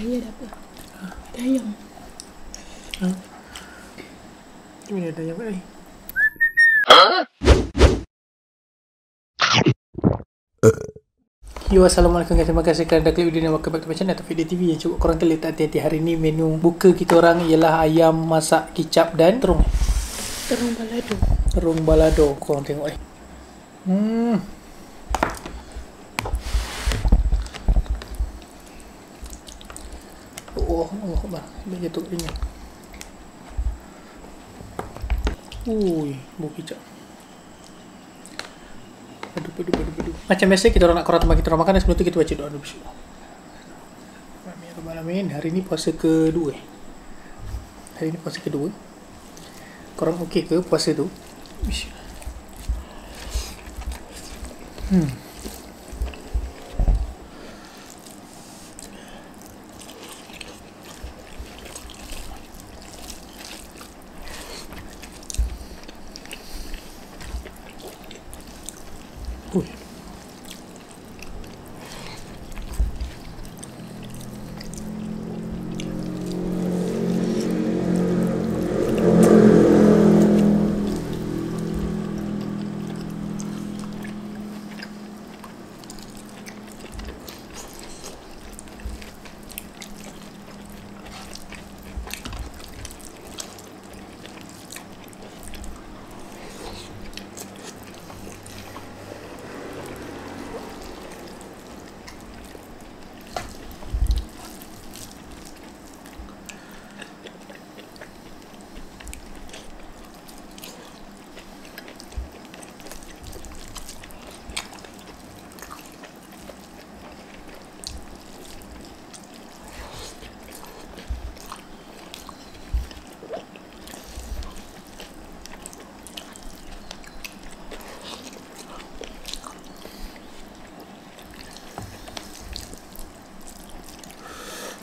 Dah apa? Ada ayam. Ha? Macam mana ada ayam kat ni? Yo, assalamualaikum guys. Terima kasih kerana klik video dan welcome back to my channel Taufiq Aidee TV. Yang cuba korang klik tak hati-hati. Hari ni menu buka kita orang ialah ayam masak kicap dan terung. Terung balado. Terung balado. Korang tengok ni. Oh, bah. Dia jatuh ni. Ui, bau kicap. Aduh. Macam biasa kita orang nak korang teman kita orang makan. Sebelum tu kita baca doa dulu. Bismillahirrahmanirrahim. Hari ni puasa kedua. Korang okey ke puasa tu?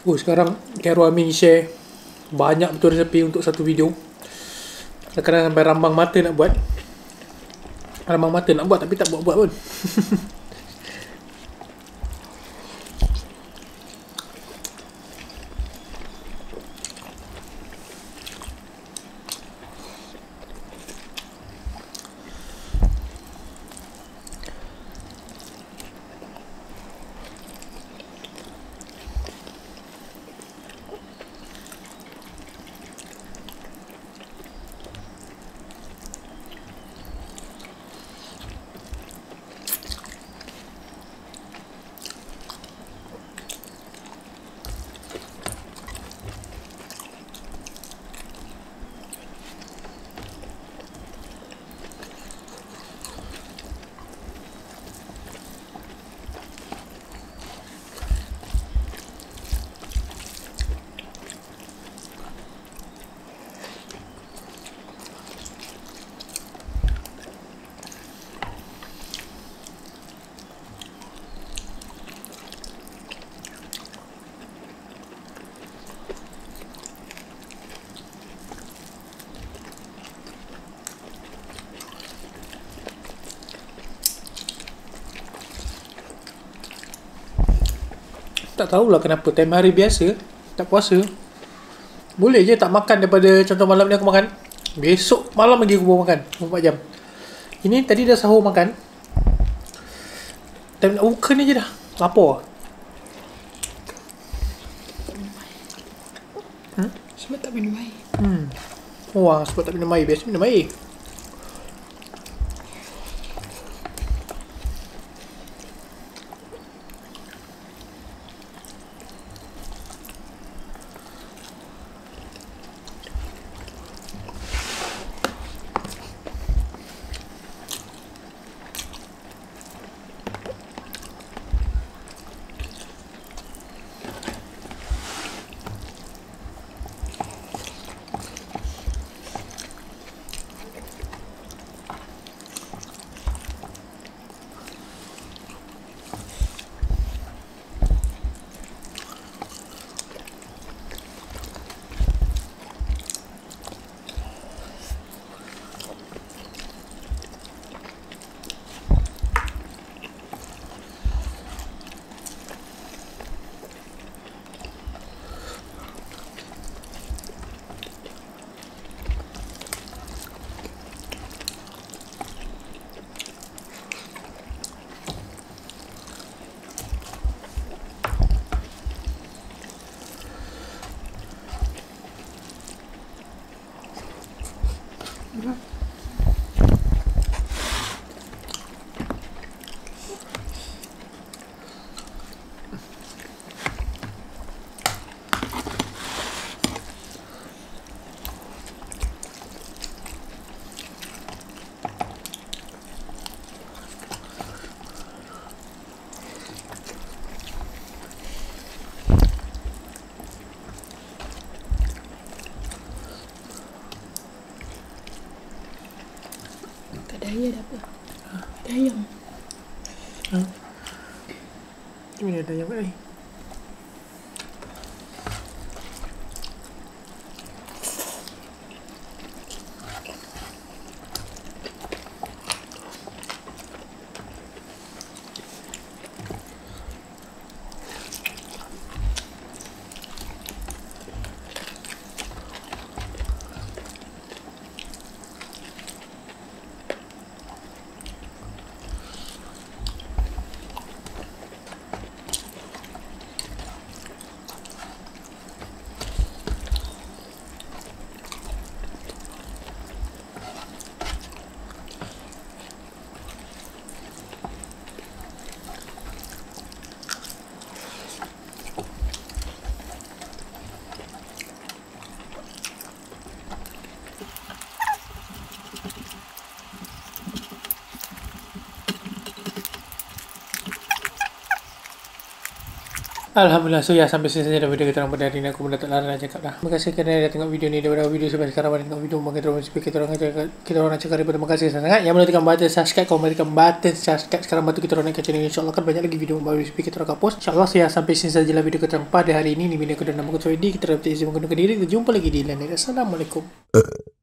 Oh, sekarang Khairul Amin share banyak betul resepi untuk satu video. Kadang-kadang sampai rambang mata nak buat tapi tak buat-buat pun. Tak tahulah kenapa time hari biasa tak puasa boleh je tak makan. Daripada contoh malam ni aku makan, besok malam lagi aku baru makan 24 jam. Ini tadi dah sahur makan, time nak buka ni je dah lapar. Sebab tak minum air. Wah, sebab tak minum air. Biasa minum air. Ada ayam. Ha? Di mana ada ayam ni? Alhamdulillah, so ya, sampai selesai dah video kita orang pada hari ni. Aku pun dah tak larang nak cakap dah. Terima kasih kerana dah tengok video ni. Daripada video sampai sekarang pada tengok video, maka kita orang nak cakap daripada terima kasih sangat. Yang menekan button subscribe, komen tekan button subscribe sekarang bantu kita orang naikkan channel ni. InsyaAllah kan banyak lagi video baru kita orang akan post. InsyaAllah, so ya, sampai sini sajalah video kita orang pada hari ni. Ni bila aku dah nama aku Taufiq Aidee, kita dapat izin menggunakan diri. Kita jumpa lagi di lain. Assalamualaikum.